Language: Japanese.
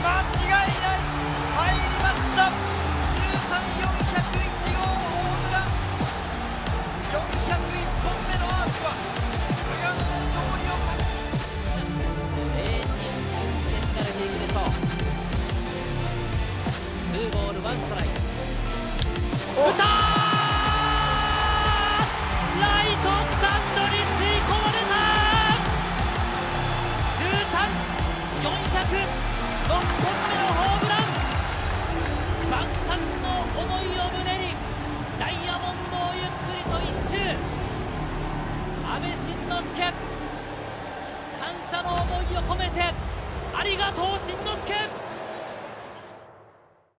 間違いない入りました。13401号ホームラン、401本目のアーチはグランド勝利を勝ち、日本ですから元気でしょう。2ボール1ストライク、打ったー、ライトスタンドに吸い込まれた。406本目のホームラン、万感の思いを胸にダイヤモンドをゆっくりと一周。阿部慎之助、感謝の思いを込めてありがとう慎之助。